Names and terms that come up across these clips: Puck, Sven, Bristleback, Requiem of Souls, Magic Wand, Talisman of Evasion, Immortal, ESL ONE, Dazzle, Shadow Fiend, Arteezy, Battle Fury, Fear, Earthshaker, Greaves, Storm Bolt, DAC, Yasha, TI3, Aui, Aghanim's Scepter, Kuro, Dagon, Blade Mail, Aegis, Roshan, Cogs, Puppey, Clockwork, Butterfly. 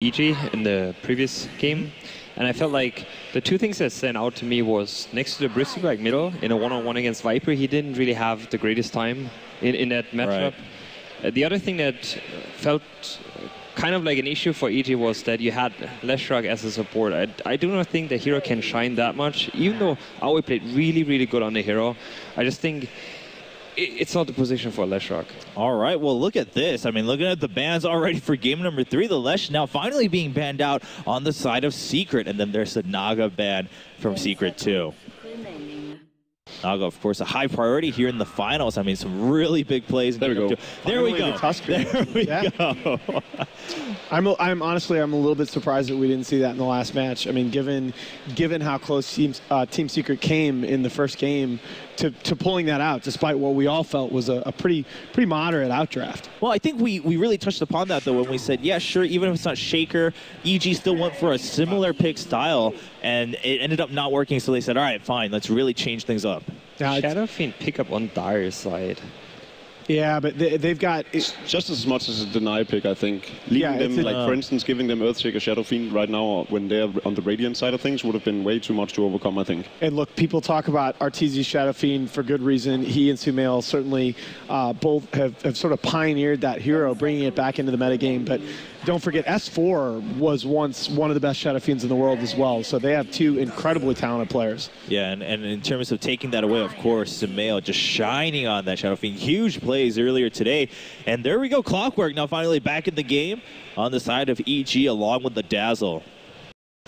EG in the previous game, and I felt like the two things that stand out to me was next to the Bristleback middle in a one-on-one against Viper, he didn't really have the greatest time in that matchup. Right. The other thing that felt kind of like an issue for EG was that you had Leshrac as a support. I do not think the hero can shine that much, even though Aui played really, really good on the hero. I just think it's not the position for Leshrac. All right, well, look at this. I mean, looking at the bans already for game number 3, the Lesh now finally being banned out on the side of Secret, and then there's the Naga ban from Secret too. Naga, of course, a high priority here in the finals. I mean, some really big plays. There we go. There we go. There we go. I'm honestly, I'm a little bit surprised that we didn't see that in the last match. I mean, given how close Team Secret came in the first game to pulling that out, despite what we all felt was a pretty moderate outdraft. Well, I think we really touched upon that, though, when we said, yeah, sure, even if it's not Shaker, EG still went for a similar pick style, and it ended up not working, so they said, all right, fine, let's really change things up. Now, Shadow Fiend pickup on Dire's side. Yeah, but they've got... It's just as much as a deny pick, I think. Leaving them, like, for instance, giving them Earthshaker, Shadow Fiend right now when they're on the Radiant side of things would have been way too much to overcome, I think. And look, people talk about Arteezy Shadow Fiend for good reason. He and Sumail certainly both have sort of pioneered that hero, bringing it back into the metagame. But don't forget, S4 was once one of the best Shadow Fiends in the world as well, so they have two incredibly talented players. Yeah, and in terms of taking that away, of course, Sumail just shining on that Shadow Fiend. Huge plays earlier today. And there we go, Clockwork now finally back in the game on the side of EG along with the Dazzle.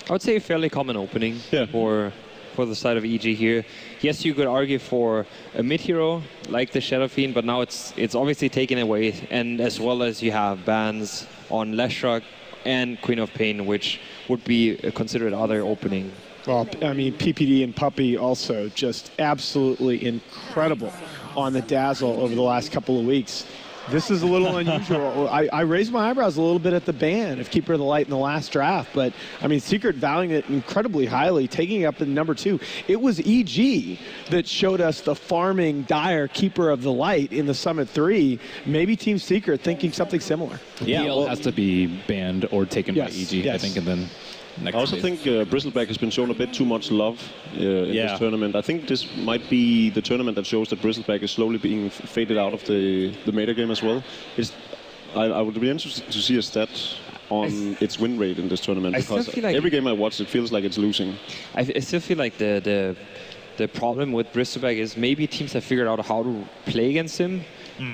I would say a fairly common opening for the side of EG here. Yes, you could argue for a mid-hero like the Shadow Fiend, but now it's obviously taken away, and as well as you have bans on Leshrac and Queen of Pain, which would be considered other opening. Well, I mean, PPD and Puppey also just absolutely incredible on the Dazzle over the last couple of weeks. This is a little unusual. I raised my eyebrows a little bit at the ban of Keeper of the Light in the last draft, but I mean, Secret valuing it incredibly highly, taking it up in number 2. It was EG that showed us the farming Dire Keeper of the Light in the Summit 3. Maybe Team Secret thinking something similar. Yeah, well, has to be banned or taken by EG, I think, and then... I also think Bristleback has been shown a bit too much love in this tournament. I think this might be the tournament that shows that Bristleback is slowly being faded out of the meta game as well. I would be interested to see a stat on its win rate in this tournament, because like every game I watch, it feels like it's losing. I still feel like the problem with Bristleback is maybe teams have figured out how to play against him,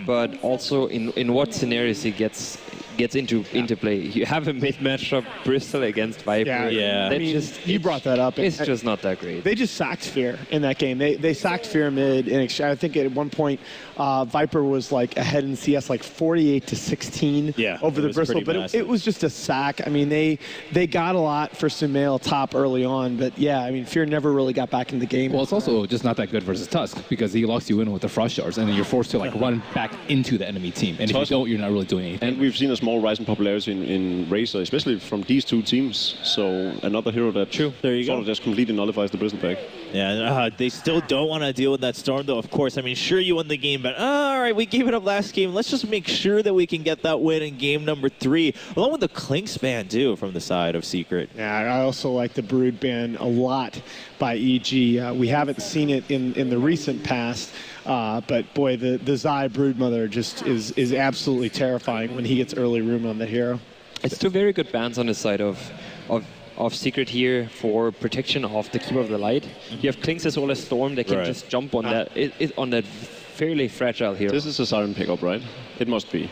but also in what scenarios he gets into play. You have a mid-matchup Bristol against Viper. Yeah. I mean, you brought that up. It's just not that great. They just sacked Fear in that game. They sacked Fear mid, and I think at one point Viper was like ahead in CS like 48-16 over the Bristol, but it was just a sack. I mean, they got a lot for Sumail top early on, but yeah, I mean, Fear never really got back in the game. Well, it's also just not that good versus Tusk, because he locks you in with the frost shards, and then you're forced to like run back into the enemy team, and if you don't, you're not really doing anything. And we've seen a small rise in popularity in Razor, especially from these two teams. So another hero that sort of just completely nullifies the Bristleback. Yeah, they still don't want to deal with that Storm, though, of course. I mean, sure, you won the game, but all right, we gave it up last game. Let's just make sure that we can get that win in game number 3, along with the Klinks ban, too, from the side of Secret. Yeah, I also like the Brood ban a lot by EG. We haven't seen it in the recent past, but boy, the Zai Broodmother just is absolutely terrifying when he gets early room on the hero. It's two very good bans on the side of Secret here for protection of the Keeper of the Light. You have Klinks as well as Storm that can just jump on that fairly fragile hero. This is a Siren pickup, right? It must be.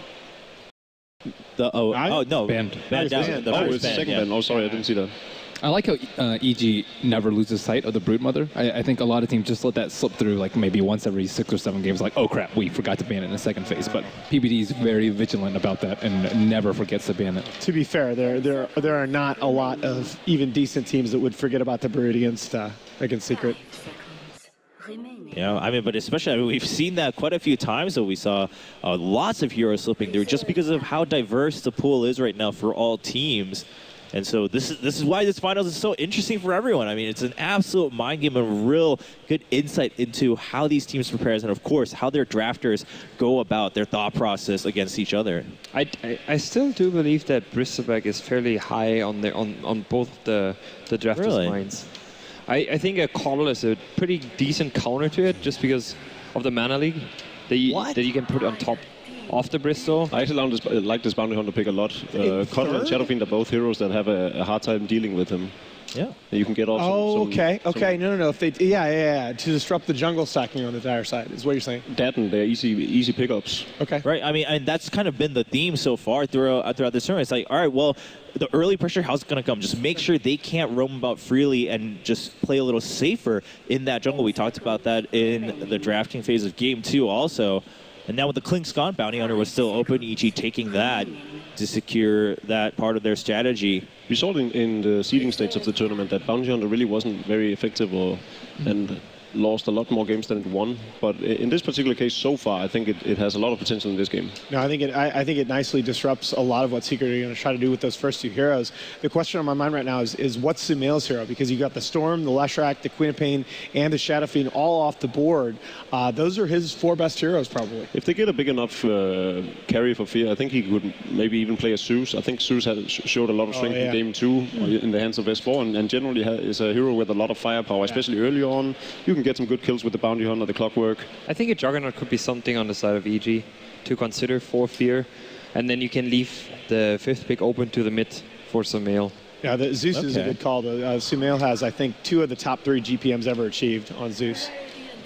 No. Banned. It's the second ban. Oh, sorry, I didn't see that. I like how EG never loses sight of the Broodmother. I think a lot of teams just let that slip through, like maybe once every 6 or 7 games, like, oh crap, we forgot to ban it in the second phase. But PPD is very vigilant about that and never forgets to ban it. To be fair, there are not a lot of even decent teams that would forget about the Brood against Secret. Yeah, I mean, but especially, I mean, we've seen that quite a few times, though. We saw lots of heroes slipping through just because of how diverse the pool is right now for all teams. And so this is why this finals is so interesting for everyone. I mean, it's an absolute mind game and real good insight into how these teams prepare and, of course, how their drafters go about their thought process against each other. I still do believe that Bristleback is fairly high on both the drafters' really? Minds. I think a Coddle is a pretty decent counter to it, just because of the mana league that you can put on top. Off the Bristol. I actually like this Bounty Hunter pick a lot. Coddle and Shadow Fiend are both heroes that have a hard time dealing with him. Yeah. You can get off some. If they, yeah. To disrupt the jungle stacking on the dire side is what you're saying. That and they're easy pickups. Okay. Right, I mean, and that's kind of been the theme so far throughout this tournament. It's like, all right, well, the early pressure, how's it going to come? Just make sure they can't roam about freely and just play a little safer in that jungle. We talked about that in the drafting phase of game 2 also. And now with the Klink's gone, Bounty Hunter was still open, EG taking that to secure that part of their strategy. We saw in the seeding stage of the tournament that Bounty Hunter really wasn't very effective and lost a lot more games than it won. But in this particular case so far, I think it has a lot of potential in this game. No, I think it nicely disrupts a lot of what Secret are going to try to do with those first two heroes. The question on my mind right now is what's Sumail's hero? Because you got the Storm, the Leshrac, the Queen of Pain, and the Shadow Fiend all off the board. Those are his 4 best heroes, probably. If they get a big enough carry for Fear, I think he could maybe even play a Zeus. I think Zeus showed a lot of strength in game 2 in the hands of S4, and generally is a hero with a lot of firepower, especially early on. You can get some good kills with the Bounty Hunter, the Clockwork. I think a Juggernaut could be something on the side of EG to consider for Fear, and then you can leave the 5th pick open to the mid for Sumail. Yeah, the Zeus is a good call. Sumail has, I think, 2 of the top 3 GPMs ever achieved on Zeus.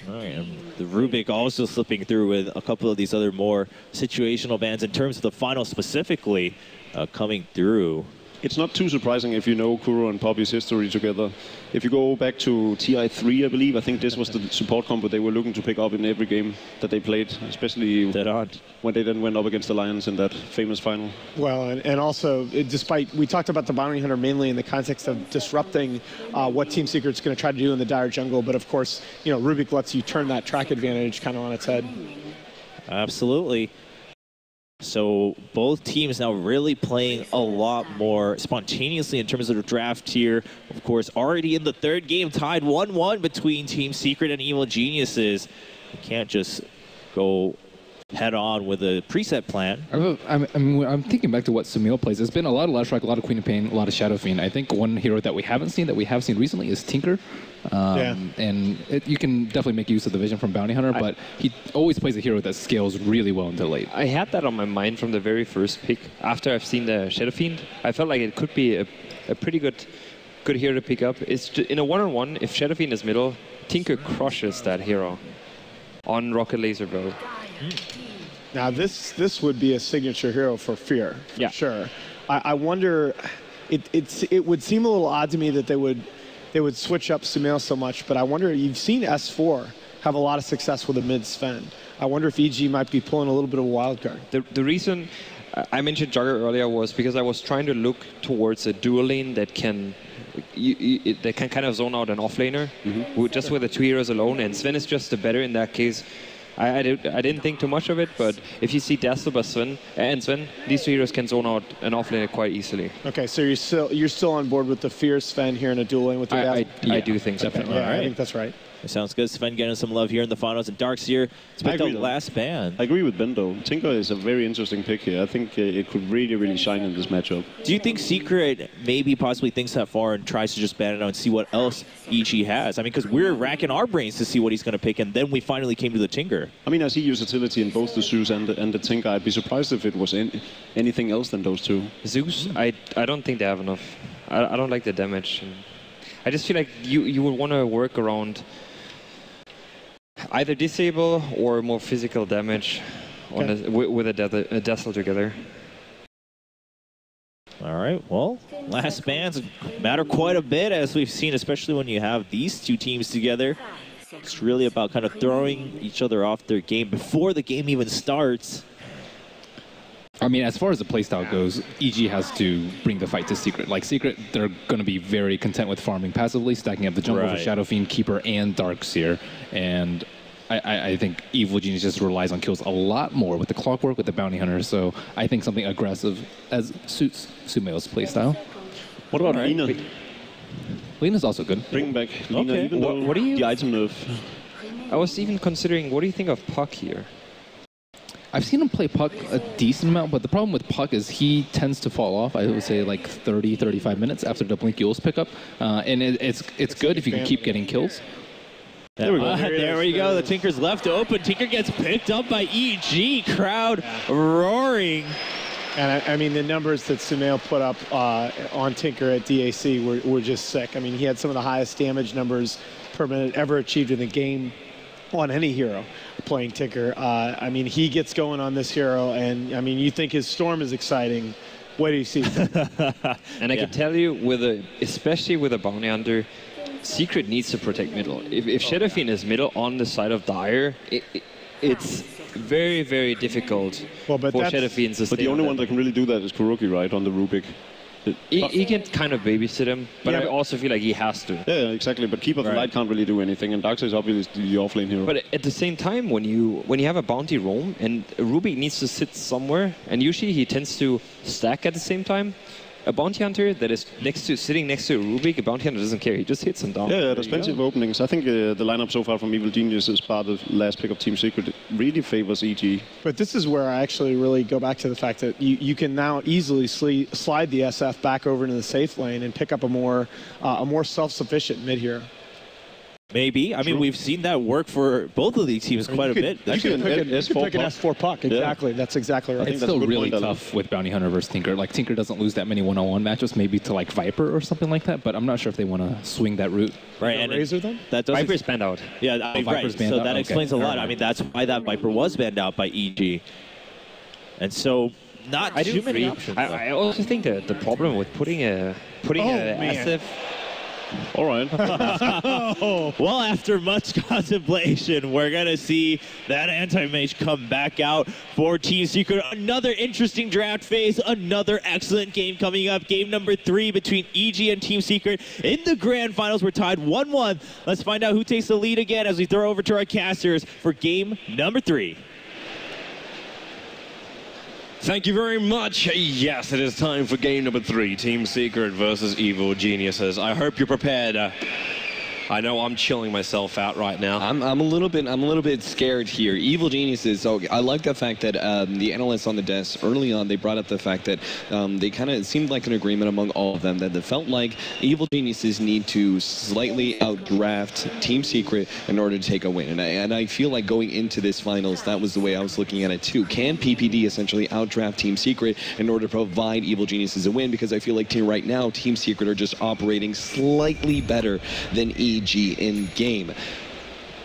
All right, and the Rubick also slipping through with a couple of these other more situational bans in terms of the final specifically coming through. It's not too surprising if you know Kuro and Poppy's history together. If you go back to TI3, I believe, I think this was the support combo they were looking to pick up in every game that they played, especially when they then went up against the Lions in that famous final. Well, and also, despite, we talked about the Bounty Hunter mainly in the context of disrupting what Team Secret's going to try to do in the dire jungle, but of course, you know, Rubick lets you turn that track advantage kind of on its head. Absolutely. So both teams now really playing a lot more spontaneously in terms of the draft here. Of course, already in the 3rd game, tied 1-1 between Team Secret and Evil Geniuses. You can't just go head-on with a preset plan. I'm thinking back to what Sumail plays. There's been a lot of Leshrac, a lot of Queen of Pain, a lot of Shadow Fiend. I think one hero that we haven't seen, that we have seen recently, is Tinker. And you can definitely make use of the vision from Bounty Hunter, but he always plays a hero that scales really well into late. I had that on my mind from the very first pick. After I've seen the Shadow Fiend, I felt like it could be a pretty good hero to pick up. It's just, in a one-on-one, if Shadow Fiend is middle, Tinker crushes that hero on Rocket Laser build. Now this would be a signature hero for Fear, for sure. I wonder, it would seem a little odd to me that they would switch up Sumail so much, but I wonder, you've seen S4 have a lot of success with a mid Sven. I wonder if EG might be pulling a little bit of a wild card. The reason I mentioned Jugger earlier was because I was trying to look towards a dual lane that can kind of zone out an offlaner just with the 2 heroes alone, and Sven is just the better in that case. I didn't think too much of it, but if you see Dazzle by Sven and Sven, these 2 heroes can zone out an offlaner quite easily. Okay, so you're still on board with the Fear Sven here in a dual lane with your Dazzle? I do think so. Definitely. Yeah, I think that's right. It sounds good. Sven getting some love here in the finals, and Dark Seer picked up last ban. I agree with Ben though. Tinker is a very interesting pick here. I think it could really shine in this matchup. Do you think Secret maybe possibly thinks that far and tries to just ban it out and see what else EG has? I mean, because we're racking our brains to see what he's going to pick, and then we finally came to the Tinker. I mean, I see versatility in both the Zeus and the Tinker. I'd be surprised if it was anything else than those 2. Zeus? I don't think they have enough. I don't like the damage. I just feel like you would want to work around either disable or more physical damage on with a Dazzle together. All right, well, last bans matter quite a bit, as we've seen, especially when you have these 2 teams together. It's really about kind of throwing each other off their game before the game even starts. I mean, as far as the playstyle goes, EG has to bring the fight to Secret. Like, Secret, they're going to be very content with farming passively, stacking up the jungle for Shadow Fiend, Keeper, and Dark Seer. And I think Evil Genius just relies on kills a lot more with the Clockwork, with the Bounty Hunter. So I think something aggressive as suits Sumail's playstyle. What about Lina? Right. Lina's also good. Bring back Lina, okay. Even though what do you the item nerf. I was even considering, what do you think of Puck here? I've seen him play Puck a decent amount, but the problem with Puck is he tends to fall off, I would say, like 30, 35 minutes after the Blink Yule's pickup. And it's good if you can keep getting kills. There we go. There we go. The Tinker's left open. Tinker gets picked up by EG. Crowd roaring. And I mean, the numbers that Sumail put up on Tinker at DAC were just sick. I mean, he had some of the highest damage numbers per minute ever achieved in the game on any hero playing Tinker. I mean, he gets going on this hero, and I mean, you think his Storm is exciting. What do you see? And I can tell you, with especially with a Bounty Hunter, Secret needs to protect middle. If Shadow Fiend is middle on the side of Dire, it's very, very difficult for Shadow Fiend to stay. But the only one that can really do that is Kuroki, right, on the Rubick. He can kind of babysit him, but yeah, I also feel like he has to. Yeah, exactly. But Keeper of the Light can't really do anything, and Darkseid is obviously the offlane hero. But at the same time, when you have a bounty roam, and Rubick needs to sit somewhere, and usually he tends to stack at the same time. A bounty hunter that is sitting next to Rubick, a bounty hunter doesn't care. He just hits him down. Yeah, there's plenty of openings. I think the lineup so far from Evil Genius is part of last pick of Team Secret. It really favors EG. But this is where I actually really go back to the fact that you can now easily slide the SF back over into the safe lane and pick up a more self-sufficient mid hero. Maybe. I mean, we've seen that work for both of these teams quite a bit. You can pick an S4 Puck. Exactly. Yeah. That's exactly right. It's still really tough with Bounty Hunter versus Tinker. Like, Tinker doesn't lose that many one-on-one matches, maybe to, like, Viper or something like that, but I'm not sure if they want to swing that route. Right. And Razor, then? Viper's banned out. Yeah, Viper's banned out. So that explains a lot. Right. I mean, that's why that Viper was banned out by EG. And so, not too many options. I also think that the problem with putting an SF... All right. Well, after much contemplation, we're going to see that Anti-Mage come back out for Team Secret. Another interesting draft phase, another excellent game coming up. Game number 3 between EG and Team Secret. In the grand finals, we're tied 1-1. Let's find out who takes the lead again as we throw over to our casters for game number 3. Thank you very much. Yes, it is time for game number 3, Team Secret versus Evil Geniuses. I hope you're prepared. I know I'm chilling myself out right now. I'm a little bit scared here. Evil Geniuses. So I like the fact that the analysts on the desk early on, they brought up the fact that they kind of seemed like an agreement among all of them that they felt like Evil Geniuses need to slightly outdraft Team Secret in order to take a win. And I feel like going into this finals, that was the way I was looking at it too. Can PPD essentially outdraft Team Secret in order to provide Evil Geniuses a win? Because I feel like right now Team Secret are just operating slightly better than EG in game.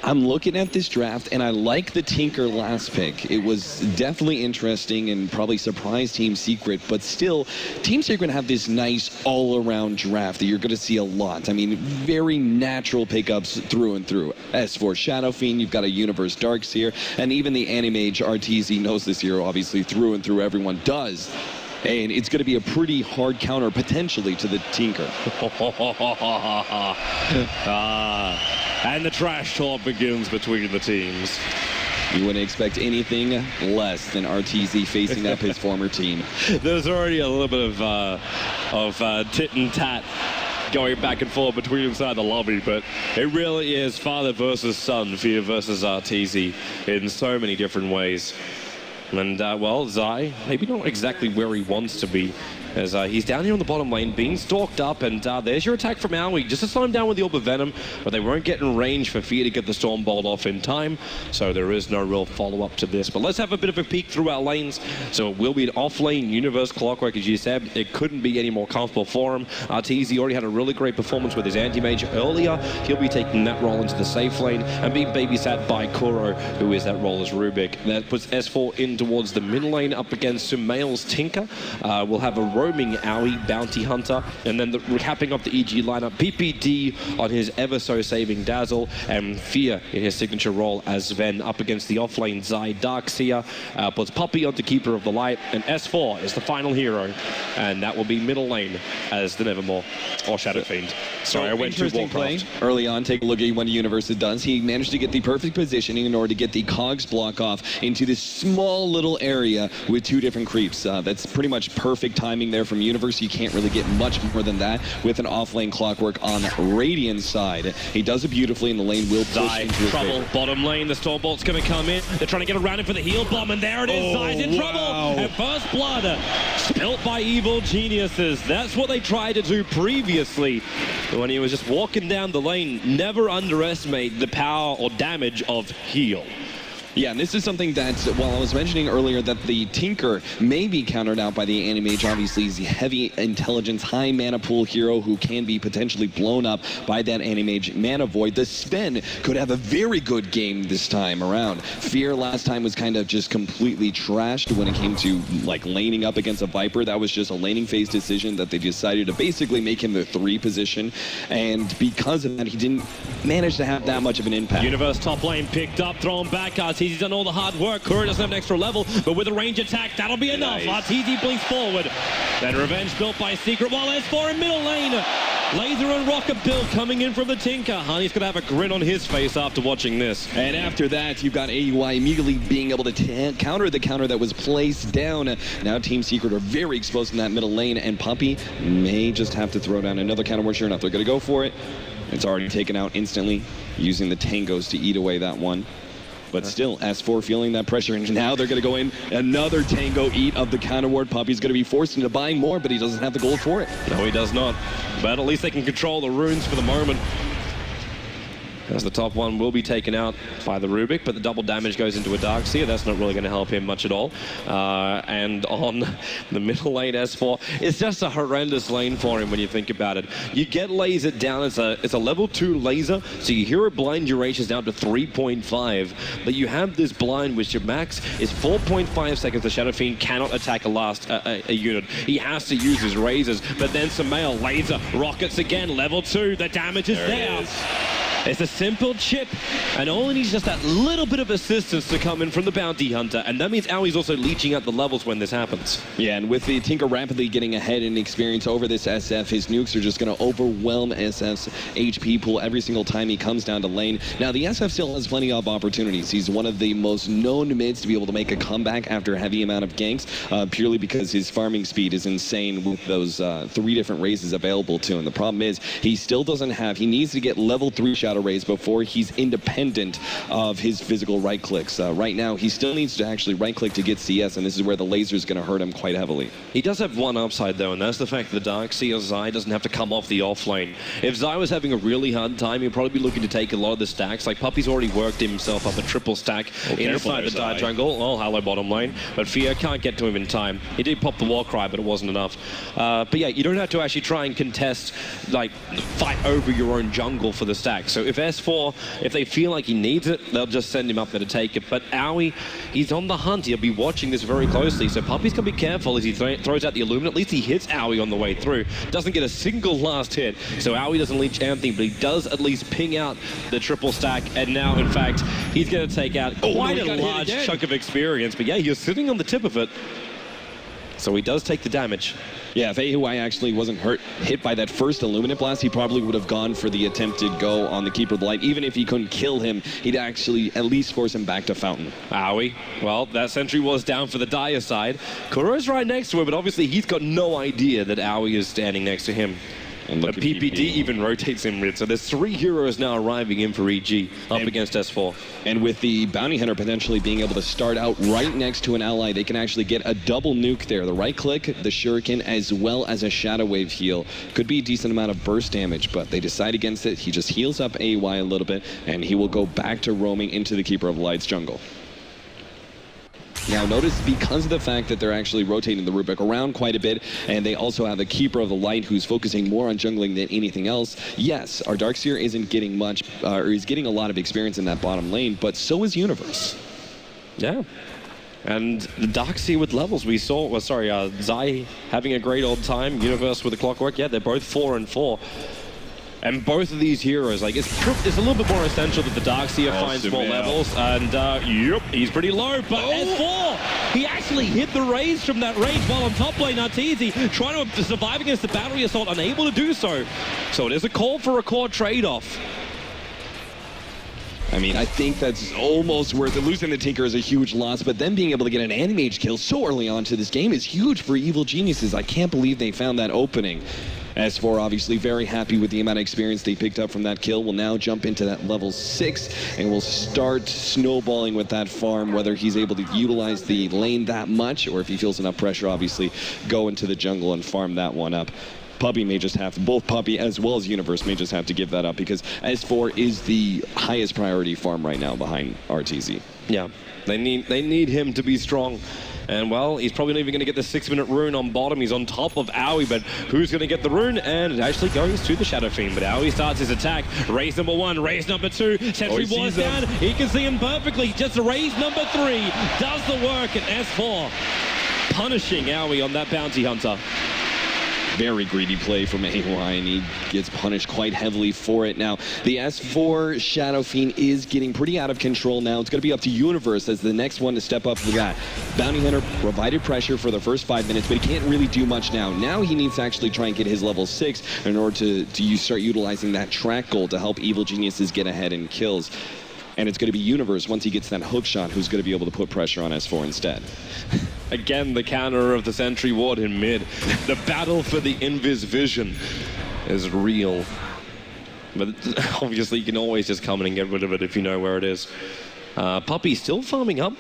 I'm looking at this draft, and I like the Tinker last pick. It was definitely interesting and probably surprised Team Secret, but still, Team Secret have this nice all-around draft that you're going to see a lot. I mean, very natural pickups through and through. S4 Shadow Fiend, you've got a Universe Dark Seer, and even the Anti-Mage Arteezy knows this hero, obviously, through and through. Everyone does. And it's going to be a pretty hard counter, potentially, to the Tinker. And the trash talk begins between the teams. You wouldn't expect anything less than Arteezy facing up his former team. There's already a little bit of tit and tat going back and forth between inside the lobby, but it really is father versus son, Fear versus Arteezy, in so many different ways. And, well, Zai, maybe not exactly where he wants to be, as he's down here on the bottom lane, being stalked up, and there's your attack from Aui, just to slow him down with the Orb of Venom, but they won't get in range for Fear to get the Storm Bolt off in time, so there is no real follow-up to this. But let's have a bit of a peek through our lanes, so it will be an off-lane Universe Clockwork, as you said. It couldn't be any more comfortable for him. Arteezy already had a really great performance with his Anti-Mage earlier. He'll be taking that role into the safe lane, and being babysat by Kuro, who is that role as Rubick. That puts S4 in towards the mid lane, up against Sumail's Tinker. We'll have a roaming Aui, Bounty Hunter, and then recapping up the EG lineup, PPD on his ever-so-saving Dazzle, and Fear in his signature role as Sven, up against the offlane Zai, Dark Seer, puts Puppey onto Keeper of the Light, and S4 is the final hero, and that will be middle lane as the Nevermore, or Shadow Fiend. Sorry, I went to Warcraft. Early on, take a look at what Universe does. He managed to get the perfect positioning in order to get the Cogs block off into this small little area with two different creeps. That's pretty much perfect timing there from Universe. You can't really get much more than that with an offlane Clockwork on Radiant's side. He does it beautifully, and the lane will push Zai into his trouble. Favor. Bottom lane, the Stormbolt's going to come in. They're trying to get around it for the heal bomb, and there it is. Oh, Zai's in trouble. And first blood spilt by evil geniuses. That's what they tried to do previously when he was just walking down the lane. Never underestimate the power or damage of heal. Yeah, and this is something that, while I was mentioning earlier that the Tinker may be countered out by the Anti-Mage, obviously he's a heavy intelligence, high mana pool hero who can be potentially blown up by that Anti-Mage mana void. The Sven could have a very good game this time around. Fear last time was kind of just completely trashed when it came to, like, laning up against a Viper. That was just a laning phase decision that they decided to basically make him the 3 position, and because of that, he didn't manage to have that much of an impact. Universe top lane picked up, thrown back out. He's done all the hard work. Kuro doesn't have an extra level, but with a range attack, that'll be enough. Nice. Arteezy blinks forward. Then revenge built by Secret while S4 in middle lane. Laser and Rocket Bill coming in from the Tinker. Honey's going to have a grin on his face after watching this. And after that, you've got Aui immediately being able to counter the counter that was placed down. Now Team Secret are very exposed in that middle lane, and Puppey may just have to throw down another counter where sure enough they're going to go for it. It's already taken out instantly, using the tangos to eat away that one. But still, S4 feeling that pressure, and now they're going to go in. Another tango eat of the counter ward. Puppey's going to be forced into buying more, but he doesn't have the gold for it. No, he does not. But at least they can control the runes for the moment, as the top one will be taken out by the Rubick, but the double damage goes into a Dark Seer. That's not really going to help him much at all. And on the middle lane, S4, it's just a horrendous lane for him when you think about it. You get lasered down. It's a level 2 laser, so your hero blind duration is down to 3.5. But you have this blind, which your max is 4.5 seconds. The Shadow Fiend cannot attack a unit. He has to use his razors, but then Sumail laser rockets again. Level 2, the damage is there. It's a simple chip, and all it needs is just that little bit of assistance to come in from the Bounty Hunter, and that means Aui's also leeching out the levels when this happens. Yeah, and with the Tinker rapidly getting ahead in experience over this SF, his nukes are just going to overwhelm SF's HP pool every single time he comes down to lane. Now, the SF still has plenty of opportunities. He's one of the most known mids to be able to make a comeback after a heavy amount of ganks, purely because his farming speed is insane with those 3 different raises available to him. The problem is he still doesn't have, he needs to get level 3 shots raise before he's independent of his physical right clicks. Right now, he still needs to actually right click to get CS, and this is where the laser is going to hurt him quite heavily. He does have one upside though, and that's the fact that the Dark Seer Zai doesn't have to come off the off lane. If Zai was having a really hard time, he'd probably be looking to take a lot of the stacks. Like Puppey's already worked himself up a triple stack inside the Dire Jungle. Oh, hello bottom lane, but Fear can't get to him in time. He did pop the war cry, but it wasn't enough. But yeah, you don't have to actually try and contest, like fight over your own jungle for the stacks. So if S4, if they feel like he needs it, they'll just send him up there to take it. But Aui, he's on the hunt. He'll be watching this very closely. So Puppey's going to be careful as he throws out the Illuminate. At least he hits Aui on the way through. Doesn't get a single last hit. So Aui doesn't leech anything, but he does at least ping out the triple stack. And now, in fact, he's going to take out quite a large chunk of experience. But yeah, you're sitting on the tip of it. So he does take the damage. Yeah, if Aui actually wasn't hit by that first Illuminate Blast, he probably would have gone for the attempted go on the Keeper of the Light. Even if he couldn't kill him, he'd actually at least force him back to Fountain. Aui, well, that sentry was down for the Dire side. Kuro's right next to him, but obviously he's got no idea that Aui is standing next to him. And the PPD even rotates in mid, so there's 3 heroes now arriving in for EG up against S4. And with the Bounty Hunter potentially being able to start out right next to an ally, they can actually get a double nuke there. The right click, the shuriken, as well as a shadow wave heal. Could be a decent amount of burst damage, but they decide against it. He just heals up Aui a little bit, and he will go back to roaming into the Keeper of the Light's jungle. Now notice, because of the fact that they're actually rotating the Rubick around quite a bit, and they also have the Keeper of the Light who's focusing more on jungling than anything else, yes, our Darkseer isn't getting much, or he's getting a lot of experience in that bottom lane, but so is Universe. Yeah. And the Darkseer with levels, we saw, well, sorry, Zai having a great old time, Universe with the Clockwork, yeah, they're both 4 and 4. And both of these heroes, like, it's a little bit more essential that the Darkseer finds more levels. And, yep, he's pretty low, but S4, he actually hit the raise from that range while on top lane. Arteezy trying to survive against the battery assault, unable to do so. So it is a call for a core trade-off. I mean, I think that's almost worth it. Losing the Tinker is a huge loss, but then being able to get an Anti-Mage kill so early on to this game is huge for Evil Geniuses. I can't believe they found that opening. S4 obviously very happy with the amount of experience they picked up from that kill. Will now jump into that level 6 and will start snowballing with that farm, whether he's able to utilize the lane that much or if he feels enough pressure, obviously, go into the jungle and farm that one up. Puppey may just have, both Puppey as well as Universe may just have to give that up because S4 is the highest priority farm right now behind Arteezy. Yeah, they need him to be strong. And well, he's probably not even going to get the 6-minute rune on bottom. He's on top of Aui, but who's going to get the rune? And it actually goes to the Shadow Fiend, but Aui starts his attack. Raise number 1, raise number 2. Sentry ball is down. He can see him perfectly. Just raise number 3. Does the work, and S4 punishing Aui on that Bounty Hunter. Very greedy play from AY, and he gets punished quite heavily for it. Now, the S4 Shadow Fiend is getting pretty out of control now. It's going to be up to Universe as the next one to step up for that. Bounty Hunter provided pressure for the first 5 minutes, but he can't really do much now. Now he needs to actually try and get his level 6 in order to start utilizing that track goal to help Evil Geniuses get ahead in kills. And it's going to be Universe, once he gets that hook shot, who's going to be able to put pressure on S4 instead. Again, the counter of the Sentry Ward in mid. The battle for the Invis Vision is real. But obviously, you can always just come in and get rid of it if you know where it is. Puppey still farming up.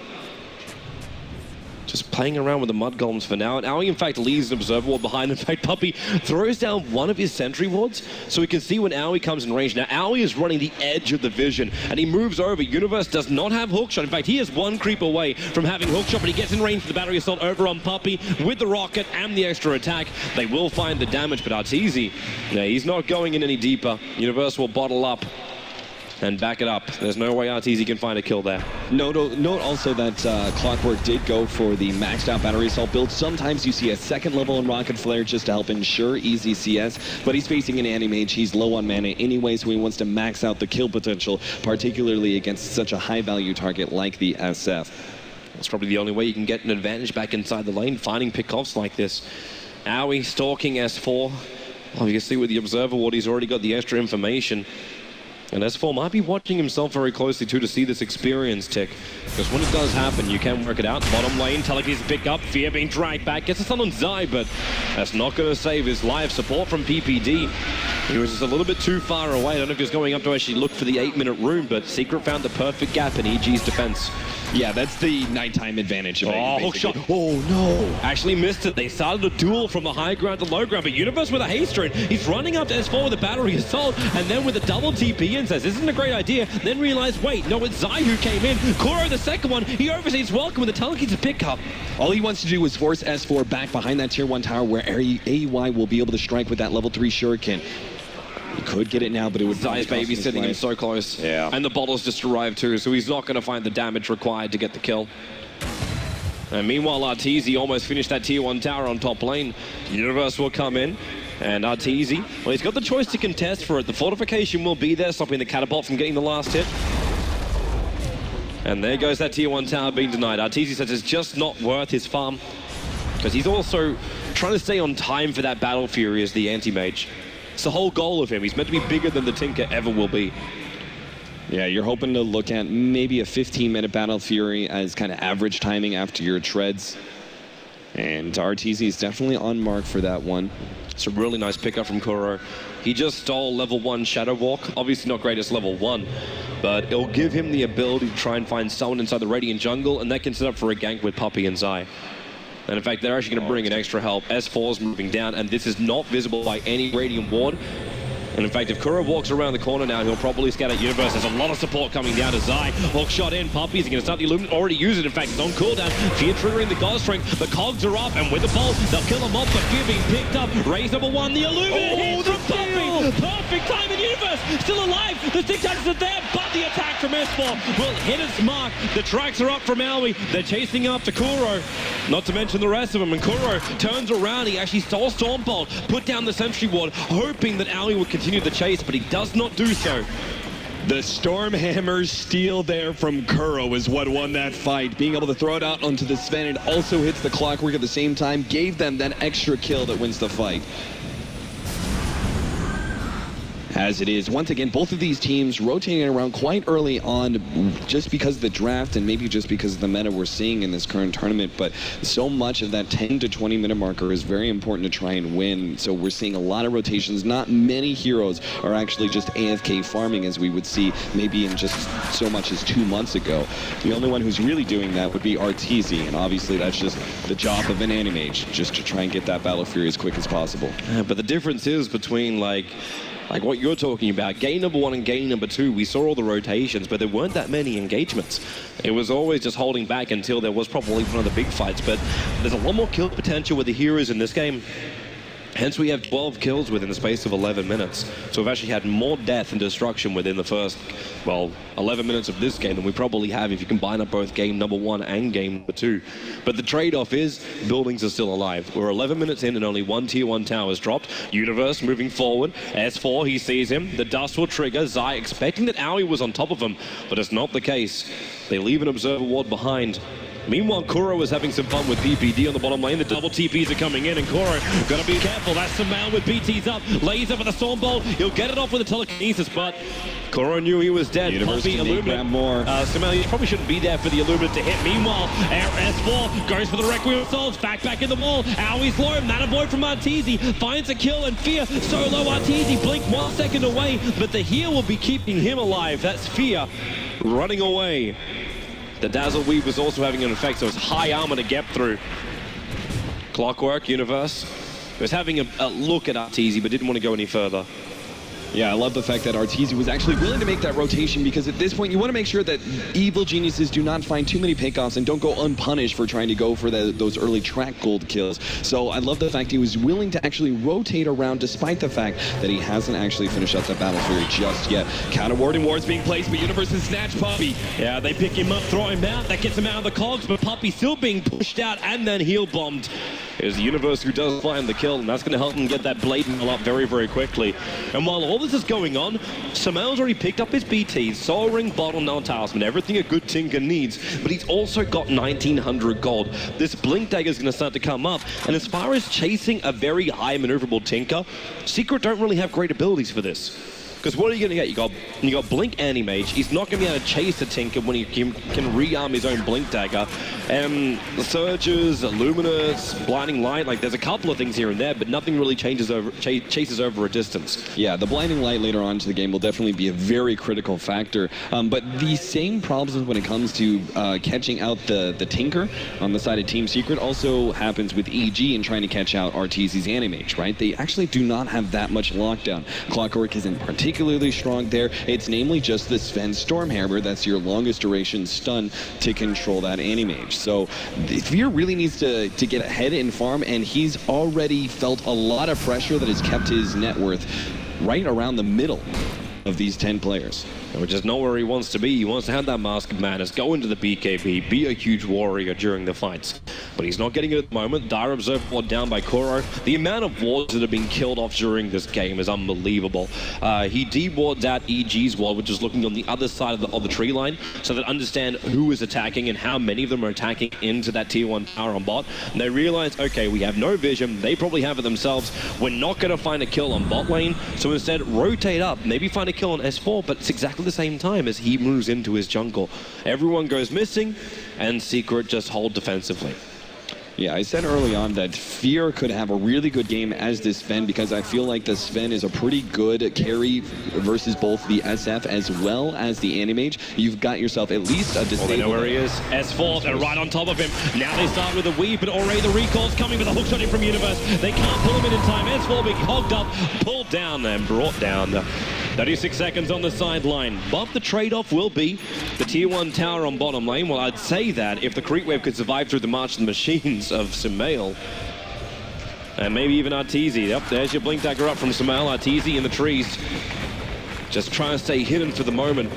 Just playing around with the Mud Golems for now. And Aoi, in fact, leaves an Observer Ward behind. In fact, Puppey throws down one of his Sentry Wards, so we can see when Aoi comes in range. Now, Aoi is running the edge of the vision, and he moves over. Universe does not have Hookshot. In fact, he is one creep away from having Hookshot, but he gets in range for the Battery Assault over on Puppey with the Rocket and the extra attack. They will find the damage, but Arteezy, yeah, he's not going in any deeper. Universe will bottle up and back it up. There's no way Arteezy can find a kill there. Note also that Clockwork did go for the maxed out Battery Assault build. Sometimes you see a second level in Rocket Flare just to help ensure easy CS, but he's facing an Anti-Mage. He's low on mana anyway, so he wants to max out the kill potential, particularly against such a high value target like the SF. That's probably the only way you can get an advantage back inside the lane, finding pickoffs like this. Aoi stalking S4. Obviously with the Observer Ward, he's already got the extra information. And S4 might be watching himself very closely too to see this experience tick. Because when it does happen, you can work it out. Bottom lane, Telekinesis pick up, Fear being dragged back. Gets a stun on Zai, but that's not going to save his life. Support from PPD. He was just a little bit too far away. I don't know if he was going up to actually look for the 8-minute rune, but Secret found the perfect gap in EG's defense. Yeah, that's the nighttime advantage of Aegis. Oh, hook shot. Oh, no. Actually missed it. They started a duel from the high ground to low ground, but Universe with a haste rune. He's running up to S4 with a Battery Assault, and then with a double TP and says, this isn't a great idea. Then realized, wait, no, it's Zai who came in. Kuro, the second one, he oversees Welcome with a Telekinesis pick up. All he wants to do is force S4 back behind that tier 1 tower where AY will be able to strike with that level 3 Shuriken. He could get it now, but it would Zai's baby sitting him so close. Yeah. And the bottles just arrived too, so he's not going to find the damage required to get the kill. And meanwhile, Arteezy almost finished that tier 1 tower on top lane. Universe will come in. And Arteezy, well, he's got the choice to contest for it. The fortification will be there, stopping the catapult from getting the last hit. And there goes that tier 1 tower being denied. Arteezy says it's just not worth his farm, because he's also trying to stay on time for that Battle Fury as the Anti-Mage. It's the whole goal of him. He's meant to be bigger than the Tinker ever will be. Yeah, you're hoping to look at maybe a 15-minute Battle Fury as kind of average timing after your treads. And Arteezy is definitely on mark for that one. It's a really nice pickup from Kuro. He just stole level 1 Shadow Walk. Obviously not great as level 1, but it'll give him the ability to try and find someone inside the Radiant Jungle, and that can set up for a gank with Puppey and Zai. And in fact, they're actually going to bring in extra help. S4's moving down, and this is not visible by any Radiant Ward. And in fact, if Kuro walks around the corner now, he'll probably scatter Universe. There's a lot of support coming down to Zai. Hook shot in, Puppey's going to start the Illuminate. Already use it, in fact, it's on cooldown. Fear triggering the God Strength. The Cogs are up, and with the bolt, they'll kill him off, but Fear being picked up. Raise number 1, the Illuminate hits from Puppey. Perfect time, and Universe still alive. The Tic Tacs are there, but the attack from S4 will hit its mark. The tracks are up from Aoi. They're chasing after Kuro, not to mention the rest of them. And Kuro turns around. He actually stole Stormbolt, put down the Sentry Ward, hoping that Aoi would continue the chase, but he does not do so. The Stormhammer steal there from Kuro is what won that fight. Being able to throw it out onto the Sven, and also hits the Clockwork at the same time, gave them that extra kill that wins the fight. as it is. Once again, both of these teams rotating around quite early on just because of the draft and maybe just because of the meta we're seeing in this current tournament, but so much of that 10 to 20 minute marker is very important to try and win. So we're seeing a lot of rotations. Not many heroes are actually just AFK farming as we would see maybe in just so much as 2 months ago. The only one who's really doing that would be Arteezy, and obviously that's just the job of an Anti-Mage, just to try and get that Battle Fury as quick as possible. Yeah, but the difference is between like what you're talking about, game number one and game number two, we saw all the rotations, but there weren't that many engagements. It was always just holding back until there was probably one of the big fights, but there's a lot more kill potential with the heroes in this game. Hence, we have 12 kills within the space of 11 minutes. So we've actually had more death and destruction within the first, well, 11 minutes of this game than we probably have if you combine up both game number one and game number two. But the trade-off is, buildings are still alive. We're 11 minutes in and only one tier one tower is dropped. Universe moving forward. S4, he sees him. The dust will trigger. Zai expecting that Aui was on top of him, but it's not the case. They leave an observer ward behind. Meanwhile, Kuro is having some fun with PPD on the bottom lane. The double TPs are coming in, and Kuro gotta be careful. That's Sumail with BTs up. Laser for the Stormbolt. He'll get it off with the telekinesis, but Kuro knew he was dead. Puppey, Illuminate. More. Sumail, you probably shouldn't be there for the Illuminate to hit. Meanwhile, S4 goes for the Requiem Souls. Back in the wall. Aui's low. That avoid from Arteezy. Finds a kill, and Fear so low. Arteezy blink 1 second away, but the heal will be keeping him alive. That's Fear running away. The Dazzle Weave was also having an effect, so it's high armor to get through. Clockwork, Universe, was having a look at Arteezy, but didn't want to go any further. Yeah, I love the fact that Arteezy was actually willing to make that rotation, because at this point you want to make sure that evil geniuses do not find too many pickoffs and don't go unpunished for trying to go for those early track gold kills. So I love the fact he was willing to actually rotate around despite the fact that he hasn't actually finished up the Battle Fury just yet. Counter ward and ward's being placed, but Universe has snatched Puppey. Yeah, they pick him up, throw him out. That gets him out of the cogs, but Puppey still being pushed out and then heel bombed. Is the Universe who does find the kill, and that's going to help him get that blade mill up very, very quickly. And while all this is going on, Sumail's already picked up his BTs, Soul Ring, Bottle, Null Talisman, everything a good Tinker needs, but he's also got 1900 gold. This Blink Dagger is going to start to come up, and as far as chasing a very high maneuverable Tinker, Secret don't really have great abilities for this. Because what are you going to get? You got Blink Anti-Mage. He's not going to be able to chase the Tinker when he can rearm his own Blink Dagger. The Surges, Illuminates, Blinding Light, like there's a couple of things here and there, but nothing really chases over a distance. Yeah, the Blinding Light later on to the game will definitely be a very critical factor. But the same problems when it comes to catching out the Tinker on the side of Team Secret also happens with EG and trying to catch out Arteezy's Anti-Mage, right? They actually do not have that much lockdown. Clockwork is in particular particularly strong there. It's namely just the Sven Stormhammer, that's your longest duration stun to control that Anti-Mage. So Fear really needs to get ahead in farm, and he's already felt a lot of pressure that has kept his net worth right around the middle of these 10 players. Which is not where he wants to be. He wants to have that Mask of Madness, go into the BKB, be a huge warrior during the fights. But he's not getting it at the moment. Dire Observer Ward down by Kuro. The amount of wards that have been killed off during this game is unbelievable. He de-wards out EG's ward, which is looking on the other side of the tree line, so they understand who is attacking and how many of them are attacking into that tier 1 tower on bot. And they realize, okay, we have no vision, they probably have it themselves, we're not going to find a kill on bot lane, so instead rotate up, maybe find a kill on S4, but it's exactly the same time as he moves into his jungle. Everyone goes missing, and Secret just hold defensively. Yeah, I said early on that Fear could have a really good game as this Sven, because I feel like the Sven is a pretty good carry versus both the SF as well as the Anti-Mage. You've got yourself at least a disable. Well, they know where he is. S4, they're right on top of him. Now they start with a weave, but already the recall's coming with a hookshot in from Universe. They can't pull him in time. S4 being hogged up, pulled down, and brought down. 36 seconds on the sideline, but the trade-off will be the tier 1 tower on bottom lane. Well, I'd say that if the creep wave could survive through the march of the machines of Sumail, and maybe even Arteezy. Yep, there's your Blink Dagger up from Sumail. Arteezy in the trees, just trying to stay hidden for the moment.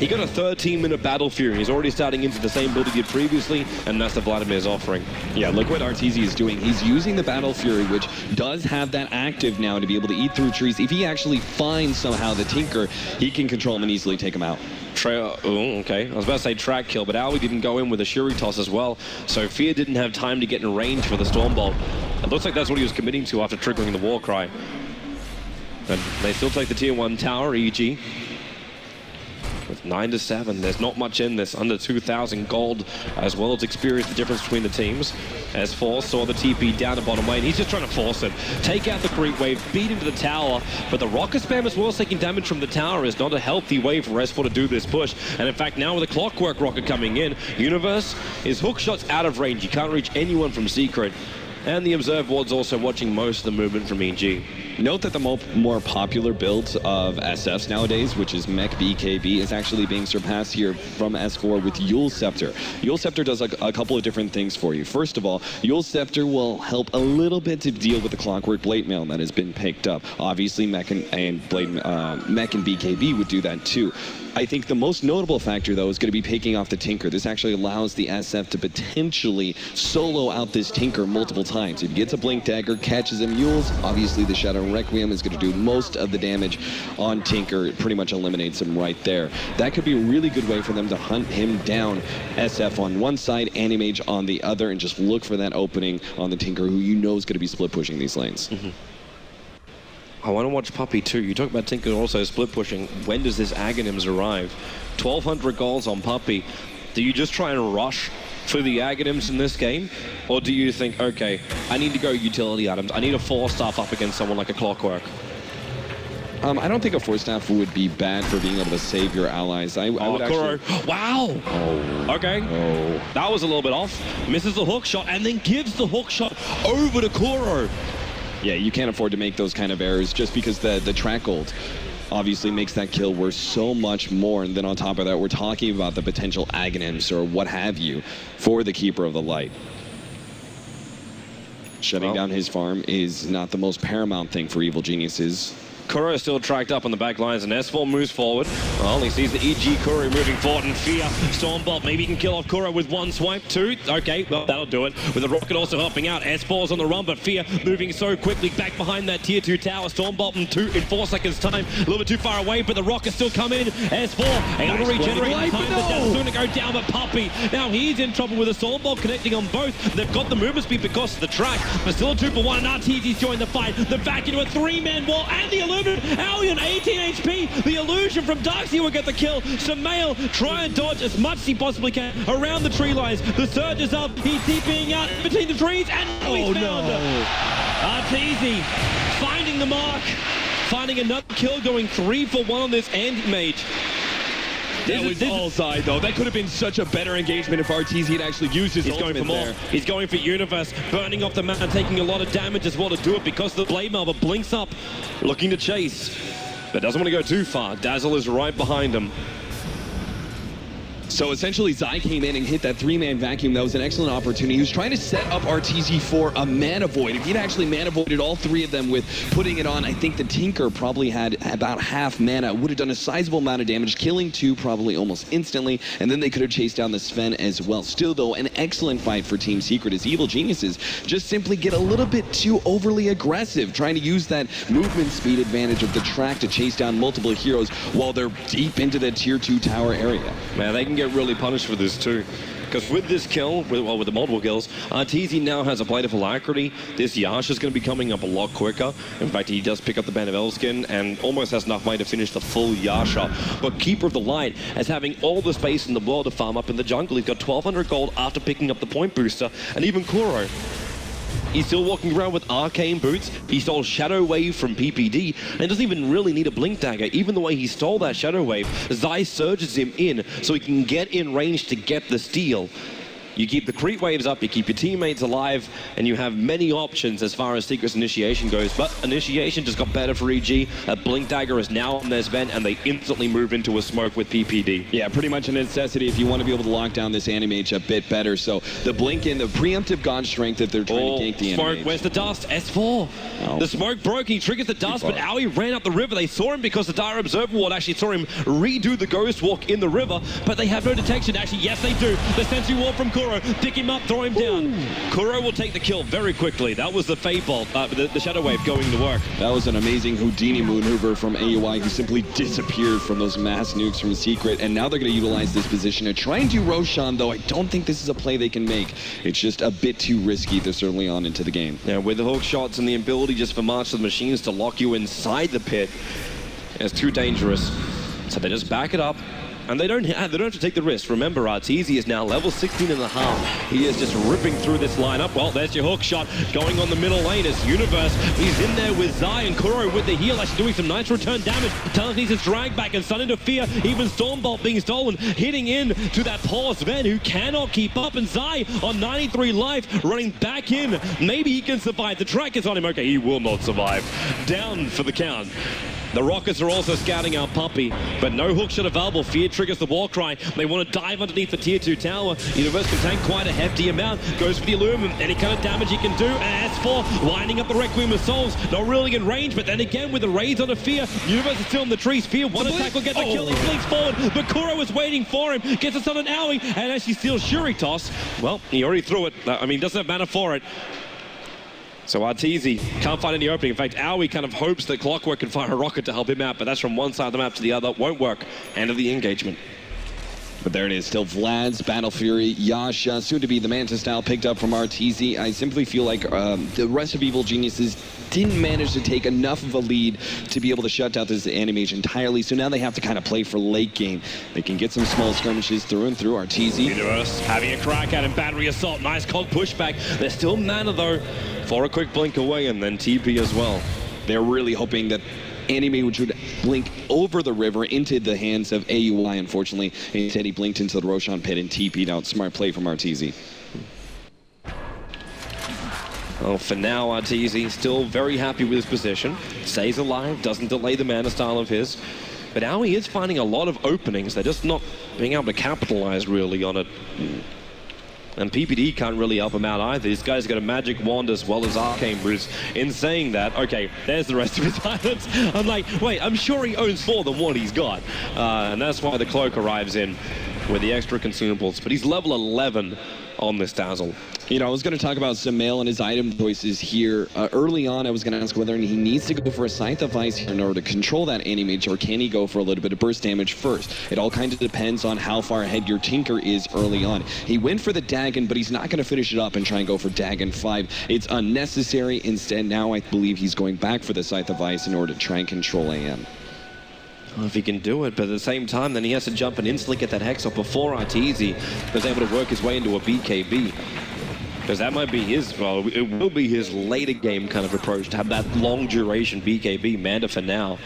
He got a 13-minute Battle Fury. He's already starting into the same build he did previously, and that's the Vladimir's offering. Yeah, look what Arteezy is doing. He's using the Battle Fury, which does have that active now to be able to eat through trees. If he actually finds somehow the Tinker, he can control him and easily take him out. Okay. I was about to say track kill, but Aui didn't go in with a Shuri toss as well, so Fear didn't have time to get in range for the Stormbolt. It looks like that's what he was committing to after triggering the Warcry. But they still take the tier 1 tower, EG. With 9-7, there's not much in this. Under 2,000 gold as well as experience, the difference between the teams. S4 saw the TP down to bottom lane. He's just trying to force it. Take out the creep wave, beat into the tower. But the rocket spam as well as taking damage from the tower is not a healthy way for S4 to do this push. And in fact, now with the Clockwork rocket coming in, Universe is hook shots out of range. You can't reach anyone from Secret. And the Observe Ward's also watching most of the movement from EG. Note that the more popular builds of SFs nowadays, which is Mech BKB, is actually being surpassed here from S4 with Yule Scepter. Yule Scepter does a couple of different things for you. First of all, Yule Scepter will help a little bit to deal with the Clockwork Blade Mail that has been picked up. Obviously, Mech and BKB would do that too. I think the most notable factor, though, is going to be picking off the Tinker. This actually allows the SF to potentially solo out this Tinker multiple times. It gets a Blink Dagger, catches him, Yules. Obviously, the Shadow Requiem is going to do most of the damage on Tinker. It pretty much eliminates him right there. That could be a really good way for them to hunt him down. SF on one side, Anti-Mage on the other, and just look for that opening on the Tinker, who you know is going to be split-pushing these lanes. I want to watch Puppey too. You talk about Tinker also split pushing. When does this Aghanims arrive? 1,200 goals on Puppey. Do you just try and rush for the Aghanims in this game? Or do you think, okay, I need to go utility items. I need a 4-staff up against someone like a Clockwork. I don't think a 4-staff would be bad for being able to save your allies. I would Kuro. Actually... Wow! Oh, okay. No. That was a little bit off. Misses the hook shot and then gives the hook shot over to Kuro. Yeah, you can't afford to make those kind of errors just because the track ult obviously makes that kill worth so much more. And then on top of that, we're talking about the potential Aghanims or what have you for the Keeper of the Light. Shutting down his farm is not the most paramount thing for evil geniuses. Kuro is still tracked up on the back lines, and S4 moves forward. Well, he sees the EG Kuro moving forward, and Fear, Stormbolt, maybe he can kill off Kuro with one swipe, two. Okay, well, that'll do it. With the rocket also helping out, S4's on the run, but Fear moving so quickly back behind that tier 2 tower. Stormbolt in 4 seconds time. A little bit too far away, but the rocket's still coming in. S4 able to regenerate in time, but that's soon to go down, but Puppey. Now he's in trouble with a Stormbolt connecting on both. They've got the movement speed because of the track, but still a 2-for-1, and Arteezy's joined the fight. The back into a 3-man wall, and the Alien, 18 HP, the illusion from Dark Seer will get the kill. Sumail try and dodge as much as he possibly can around the tree lines. The surge is up, he's TPing out between the trees, and he's found. Arteezy finding the mark, finding another kill, going 3-for-1 on this Anti-Mage. That was all Zai, though. That could have been such a better engagement if Arteezy had actually used his ultimate. He's going for more. He's going for Universe, burning off the map and taking a lot of damage as well to do it because the blade mail, but Blinks up, looking to chase, but doesn't want to go too far. Dazzle is right behind him. So essentially, Zai came in and hit that 3-man vacuum. That was an excellent opportunity. He was trying to set up Arteezy for a mana void. If he'd actually mana voided all three of them with putting it on, I think the Tinker probably had about half mana. Would have done a sizable amount of damage, killing two probably almost instantly. And then they could have chased down the Sven as well. Still, though, an excellent fight for Team Secret as evil geniuses just simply get a little bit too overly aggressive, trying to use that movement speed advantage of the track to chase down multiple heroes while they're deep into the tier 2 tower area. Man, they can get really punished for this too, because with this kill, with the multiple kills, Arteezy now has a plate of alacrity. This Yasha is going to be coming up a lot quicker. In fact, he does pick up the Band of Elskin and almost has enough money to finish the full Yasha. But Keeper of the Light is having all the space in the world to farm up in the jungle. He's got 1,200 gold after picking up the point booster, and even Kuro. He's still walking around with arcane boots. He stole Shadow Wave from PPD and doesn't even really need a Blink Dagger. Even the way he stole that Shadow Wave, Zai surges him in so he can get in range to get the steal. You keep the creep waves up, you keep your teammates alive, and you have many options as far as Secret's initiation goes. But initiation just got better for EG. A Blink Dagger is now on their Sven, and they instantly move into a smoke with PPD. Yeah, pretty much a necessity if you want to be able to lock down this Anti-Mage a bit better. So the Blink in, the preemptive God Strength if they're trying to gank the Anti-Mage. Smoke, where's the dust? S4. No. The smoke broke, he triggers the dust, but Aui ran up the river. They saw him because the Dire Observer Ward actually saw him redo the Ghost Walk in the river, but they have no detection. Actually, yes, they do. The Sentry Ward from Kuro Kuro, pick him up, throw him down. Kuro will take the kill very quickly. That was the Fable, the Shadow Wave going to work. That was an amazing Houdini maneuver from Aui, who simply disappeared from those mass nukes from Secret, and now they're going to utilize this position to try and do Roshan, though I don't think this is a play they can make. It's just a bit too risky. They're certainly on into the game. Yeah, with the hook shots and the ability just for March of the Machines to lock you inside the pit, it's too dangerous. So they just back it up. And they don't have to take the risk. Remember, Arteezy is now level 16.5. He is just ripping through this lineup. Well, there's your hook shot going on the middle lane as Universe. He's in there with Zai and Kuro with the heal. Actually doing some nice return damage. Telekinesis is dragged back and Sun into Fear. Even Stormbolt being stolen, hitting in to that poor Sven who cannot keep up. And Zai on 93 life, running back in. Maybe he can survive. The track is on him. Okay, he will not survive. Down for the count. The Rockets are also scouting out Puppey, but no hookshot available. Fear triggers the war cry. They want to dive underneath the tier 2 tower. Universe can tank quite a hefty amount. Goes for the Illum, any kind of damage he can do. And S4 lining up the Requiem of Souls. Not really in range, but then again with the raids on a Fear. Universe is still in the trees. Fear, one attack will get the kill. He flicks forward, but Kuro is waiting for him. Gets us on an Aui, and as she steals Shuri Toss, well, he already threw it. I mean, doesn't have mana for it. So Arteezy can't find any opening. In fact, Aui kind of hopes that Clockwork can fire a rocket to help him out, but that's from one side of the map to the other. Won't work. End of the engagement. But there it is, still Vlad's Battle Fury, Yasha, soon to be the Manta style picked up from Arteezy. I simply feel like the rest of Evil Geniuses didn't manage to take enough of a lead to be able to shut out this Anti-Mage entirely, so now they have to kind of play for late game. They can get some small skirmishes through and through. Arteezy. Universe having a crack at him, battery assault, nice cold pushback. They're still mana though, for a quick blink away and then TP as well. They're really hoping that Anti-Mage, which would blink over the river into the hands of Aui, unfortunately. Instead, he blinked into the Roshan pit and TP'd out. Smart play from Arteezy. Well, for now, Arteezy still very happy with his position. Stays alive, doesn't delay the mana style of his. But Aui is finding a lot of openings. They're just not being able to capitalize, really, on it. And PPD can't really help him out either. This guy's got a magic wand as well as arcane boots. In saying that, okay, there's the rest of his islands. I'm like, wait, I'm sure he owns more than what he's got. And that's why the cloak arrives in with the extra consumables. But he's level 11 on this Dazzle. You know, I was going to talk about Sumail and his item choices here. Early on, I was going to ask whether he needs to go for a Scythe of Ice in order to control that Anti-Mage, or can he go for a little bit of burst damage first? It all kind of depends on how far ahead your Tinker is early on. He went for the Dagon, but he's not going to finish it up and try and go for Dagon 5. It's unnecessary. Instead, now I believe he's going back for the Scythe of Ice in order to try and control AM. Well, if he can do it, but at the same time, then he has to jump and instantly get that Hex off before Arteezy was able to work his way into a BKB. Because that might be his, well, it will be his later game kind of approach to have that long duration BKB, Manda for now.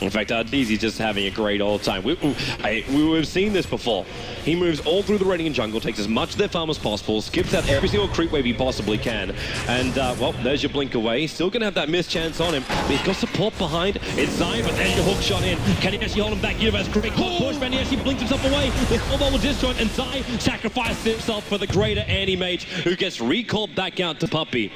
In fact, Arteezy's just having a great all time. We've seen this before. He moves all through the Radiant Jungle, takes as much of their farm as possible, skips out every single creep wave he possibly can. And, well, there's your blink away. Still going to have that missed chance on him. But he's got support behind. It's Zai, but there's your hook shot in. Can he actually hold him back? Universe, great push, man. He actually blinks himself away. The combo will disjoint, and Zai sacrifices himself for the greater Anti-Mage, who gets recalled back out to Puppey.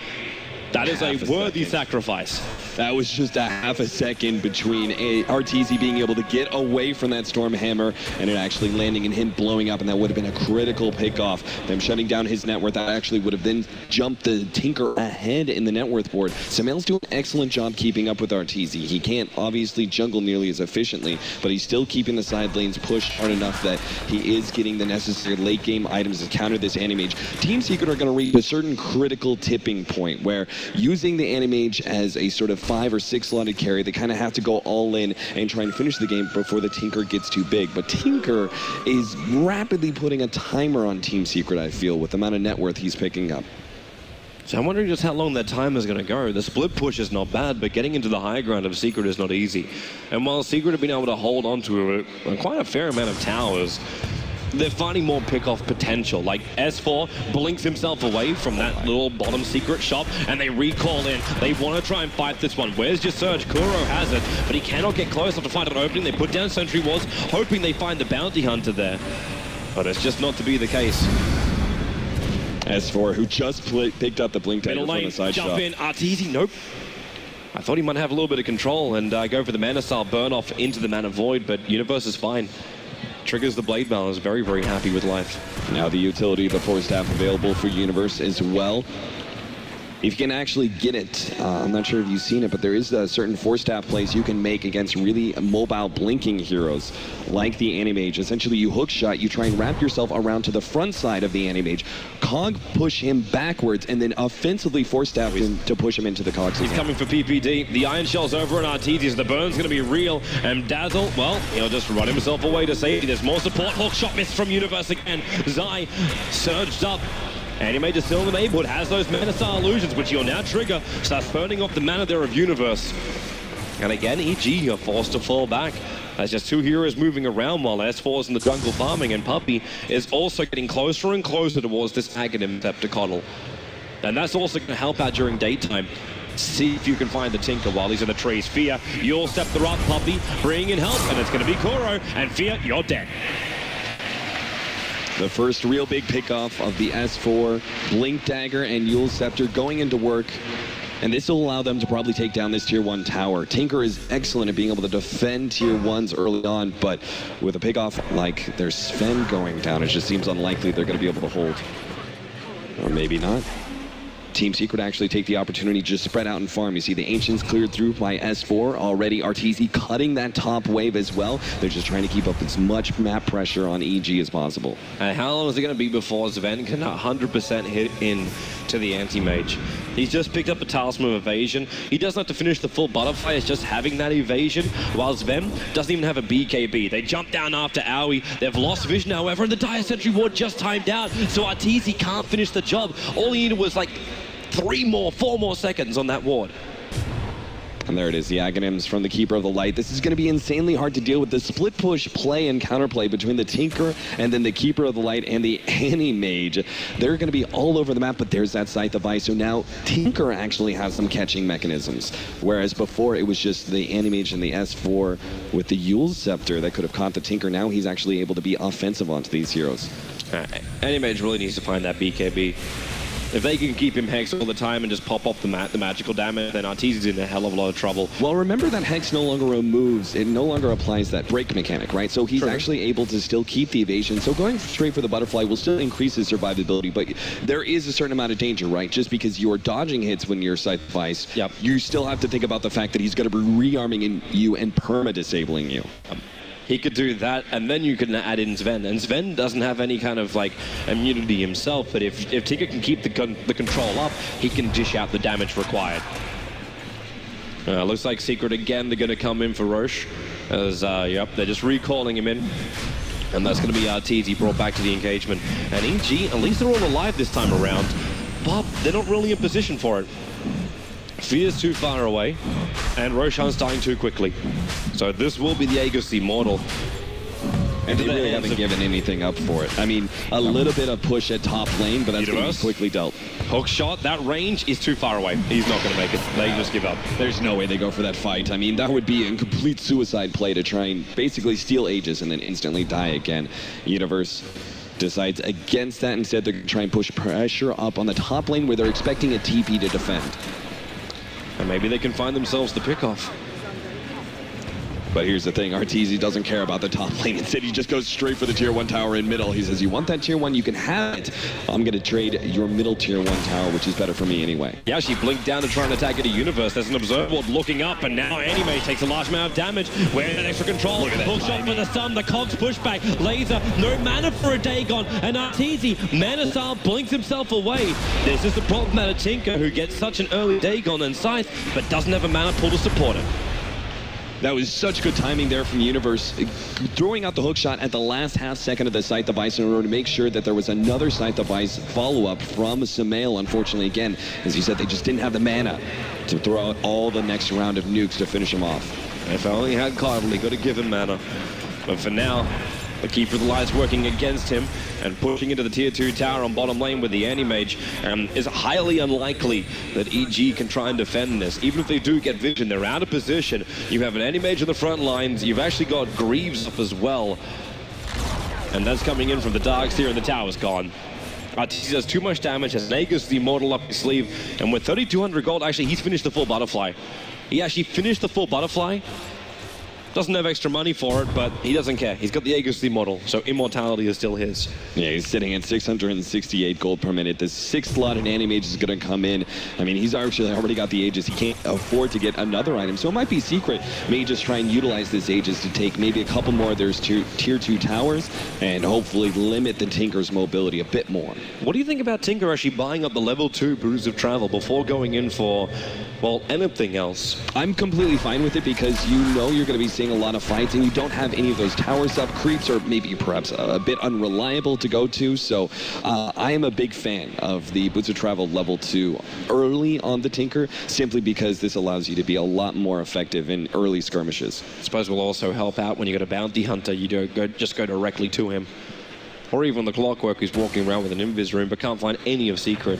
That is a worthy sacrifice. That was just a half a second between Arteezy being able to get away from that Storm Hammer and it actually landing and him blowing up, and that would have been a critical pickoff. Them shutting down his net worth, that actually would have then jumped the Tinker ahead in the net worth board. Sumail's doing an excellent job keeping up with Arteezy. He can't obviously jungle nearly as efficiently, but he's still keeping the side lanes pushed hard enough that he is getting the necessary late game items to counter this Anti-Mage. Team Secret are going to reach a certain critical tipping point where using the Anti-Mage as a sort of 5 or 6 slotted carry, they kind of have to go all in and try and finish the game before the Tinker gets too big. But Tinker is rapidly putting a timer on Team Secret, I feel, with the amount of net worth he's picking up. So I'm wondering just how long that time is going to go. The split push is not bad, but getting into the high ground of Secret is not easy. And while Secret have been able to hold on to quite a fair amount of towers, they're finding more pickoff potential. Like S4 blinks himself away from that little bottom secret shop, and they recall in. They want to try and fight this one. Where's your surge? Kuro has it, but he cannot get close enough to find an opening. They put down sentry walls, hoping they find the bounty hunter there, but it's just not to be the case. S4, who just picked up the blink dagger from the side shop. Jump in, Arteezy, nope. I thought he might have a little bit of control and go for the mana style burn off into the mana void, but Universe is fine. triggers the Blade Mail and is very, very happy with life. Now the utility of the Force Staff available for Universe as well. If you can actually get it, I'm not sure if you've seen it, but there is a certain Force Staff plays you can make against really mobile blinking heroes like the Anti-Mage. Essentially, you hook shot, you try and wrap yourself around to the front side of the Anti-Mage, Cog push him backwards, and then offensively Force Staff him to push him into the Cogs. He's coming for PPD. The Iron Shell's over on Arteezy. The burn's going to be real, and Dazzle, well, he'll just run himself away to safety. There's more support. Hook shot missed from Universe again. Zai surged up. Anti-Mage is still in the main board, has those Mana Star Illusions, which you'll now trigger, starts burning off the mana there of Universe. And again, EG are forced to fall back. There's just two heroes moving around while S4 is in the jungle farming, and Puppey is also getting closer and closer towards this Aghanim Septiconal. And that's also going to help out during daytime. See if you can find the Tinker while he's in the trees. Fear, you'll step the rock, Puppey, bringing in help, and it's going to be Kuro, and Fear, you're dead. The first real big pickoff of the S4, Blink Dagger and Yule Scepter going into work. And this will allow them to probably take down this Tier 1 tower. Tinker is excellent at being able to defend Tier 1s early on, but with a pickoff like there's Sven going down, it just seems unlikely they're going to be able to hold. Or maybe not. Team Secret actually take the opportunity to just spread out and farm. You see the Ancients cleared through by S4 already. Arteezy cutting that top wave as well. They're just trying to keep up as much map pressure on EG as possible. And how long is it going to be before Sven can 100% hit in to the Anti-Mage? He's just picked up a Talisman of Evasion. He doesn't have to finish the full butterfly. It's just having that evasion, while Sven doesn't even have a BKB. They jump down after Aui. They've lost vision, however, and the Dire Sentry Ward just timed out, so Arteezy can't finish the job. All he needed was like four more seconds on that ward. And there it is, the Aghanims from the Keeper of the Light. This is going to be insanely hard to deal with. The split push play and counterplay between the Tinker and then the Keeper of the Light and the Anti-Mage. They're going to be all over the map, but there's that Scythe of Ice. So now Tinker actually has some catching mechanisms, whereas before it was just the Anti-Mage and the S4 with the Yule Scepter that could have caught the Tinker. Now he's actually able to be offensive onto these heroes. Anti-Mage really needs to find that BKB. If they can keep him hexed all the time and just pop off the magical damage, then Arteezy's in a hell of a lot of trouble. Well, remember that Hex no longer removes, it no longer applies that break mechanic, right? So he's actually able to still keep the evasion. So going straight for the butterfly will still increase his survivability, but there is a certain amount of danger, right? Just because you're dodging hits when you're Scythe of Ice, you still have to think about the fact that he's going to be rearming you and perma-disabling you. He could do that, and then you can add in Sven. And Sven doesn't have any kind of like immunity himself, but if Tinker can keep the control up, he can dish out the damage required. Looks like Secret again, they're going to come in for Roche. As, they're just recalling him in. And that's going to be Arteezy brought back to the engagement. And EG, at least they're all alive this time around, but they're not really in position for it. Fear's too far away, and Roshan's dying too quickly. So this will be the Aegis Immortal. And they really haven't given anything up for it. I mean, a little bit of push at top lane, but that's going to be quickly dealt. Hook shot, that range is too far away. He's not going to make it. They just give up. There's no way they go for that fight. I mean, that would be a complete suicide play to try and basically steal Aegis and then instantly die again. Universe decides against that. Instead, they're going to try and push pressure up on the top lane where they're expecting a TP to defend. And maybe they can find themselves the pickoff. But here's the thing, Arteezy doesn't care about the top lane. Instead, he just goes straight for the Tier 1 tower in middle. He says, you want that Tier 1? You can have it. I'm going to trade your middle Tier 1 tower, which is better for me anyway. Yeah, she blinked down to try and attack at a Universe. There's an Observe Ward looking up, and now Anti-Mage takes a large amount of damage. We're in an extra control. Hook shot for the stun. The Cogs pushback. Laser, no mana for a Dagon. And Arteezy, Manasar blinks himself away. This is the problem at a Tinker who gets such an early Dagon and Scythe, but doesn't have a mana pool to support it. That was such good timing there from Universe, throwing out the hook shot at the last half second of the Scythe of Ice in order to make sure that there was another Scythe of Ice follow-up from Sumail. Unfortunately, again, as you said, they just didn't have the mana to throw out all the next round of nukes to finish him off. If I only had Carvel, he could have given mana. But for now, the Keeper of the Light's working against him and pushing into the Tier 2 tower on bottom lane with the Anti-Mage. It's highly unlikely that EG can try and defend this. Even if they do get vision, they're out of position. You have an Anti-Mage on the front lines. You've actually got Greaves up as well. And that's coming in from the Dark Seer, and the tower's gone. Arteezy does too much damage, has Aegis the Immortal up his sleeve, and with 3,200 gold, actually, he's finished the full butterfly. He actually finished the full butterfly. Doesn't have extra money for it, but he doesn't care. He's got the Aegis model, so immortality is still his. Yeah, he's sitting at 668 gold per minute. The sixth slot in Anti-Mage is going to come in. I mean, he's actually already got the Aegis. He can't afford to get another item, so it might be Secret may just try and utilize this Aegis to take maybe a couple more of those tier 2 towers and hopefully limit the Tinker's mobility a bit more. What do you think about Tinker actually buying up the level 2 Bruise of Travel before going in for, well, anything else? I'm completely fine with it because you know you're going to be seeing a lot of fights and you don't have any of those towers up. Creeps are maybe perhaps a bit unreliable to go to, so I am a big fan of the Boots of Travel level 2 early on the Tinker, simply because this allows you to be a lot more effective in early skirmishes. I suppose will also help out when you got a Bounty Hunter, you don't just go directly to him. Or even the Clockwork who's walking around with an Invis room but can't find any of Secret.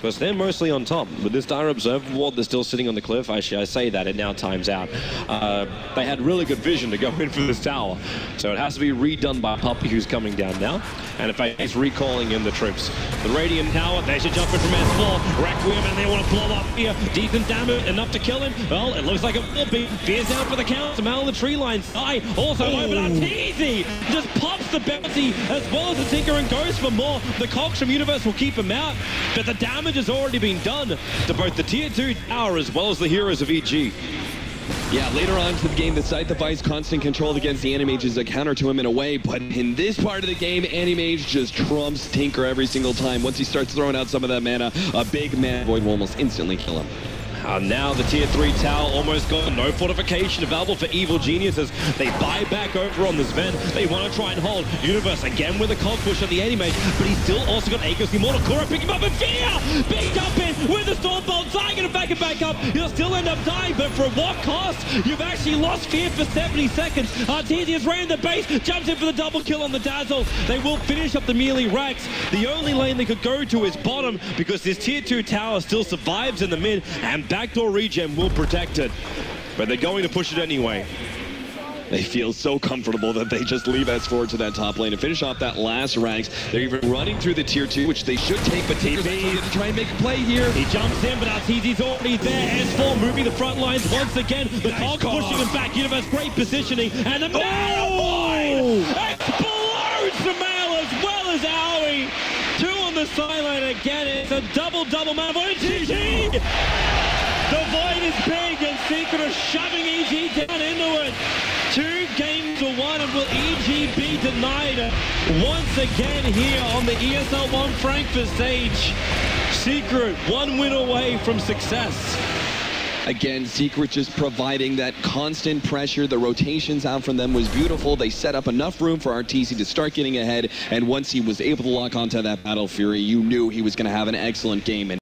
Because they're mostly on top. With this Dire Observer ward, they're still sitting on the cliff. Actually, I say that, it now times out. They had really good vision to go in for this tower. So it has to be redone by Puppey, who's coming down now. And in fact, he's recalling in the troops. The Radiant Tower, they should jump in from S4. Requiem, and they want to blow up here. Decent damage, enough to kill him. Well, it looks like it will be. Fear's down for the count. Sumail on the tree line. Zai also over Arteezy. Just pops the bounty as well as the Tinker and goes for more. The Cogs from Universe will keep him out. But the damage has already been done to both the tier 2 tower as well as the heroes of EG. Yeah, later on to the game, the Scythe device constant control against the Anti-Mage is a counter to him in a way, but in this part of the game, Anti-Mage just trumps Tinker every single time. Once he starts throwing out some of that mana, a big mana void will almost instantly kill him. And now the tier 3 tower almost gone. No fortification available for evil geniuses. They buy back over on the Sven. They want to try and hold. Universe again with a cold push on the Anti-Mage, but he's still also got Aegis Immortal. Kuro picking him up, and Fear! Picked up in with a Storm Bolt. Zai gonna back up. He'll still end up dying, but for what cost? You've actually lost Fear for 70 seconds. Arteezy has ran the base, jumps in for the double kill on the Dazzle. They will finish up the melee racks. The only lane they could go to is bottom, because this tier 2 tower still survives in the mid, and backdoor regen will protect it, but they're going to push it anyway. They feel so comfortable that they just leave S4 to that top lane and finish off that last ranks. They're even running through the tier 2, which they should take, but Tinker's to try and make a play here. He jumps in, but Arteezy's already there. S4 moving the front lines once again. The Cogs pushing him back. Universe, great positioning, and the Mail explodes the Mail as well as Aui. Two on the sideline again. It's a double Mail. The void is big, and Secret are shoving EG down into it. 2 games to 1, and will EG be denied once again here on the ESL1 Frankfurt stage? Secret, 1 win away from success. Again, Secret just providing that constant pressure. The rotations out from them was beautiful. They set up enough room for Arteezy to start getting ahead, and once he was able to lock onto that Battle Fury, you knew he was going to have an excellent game.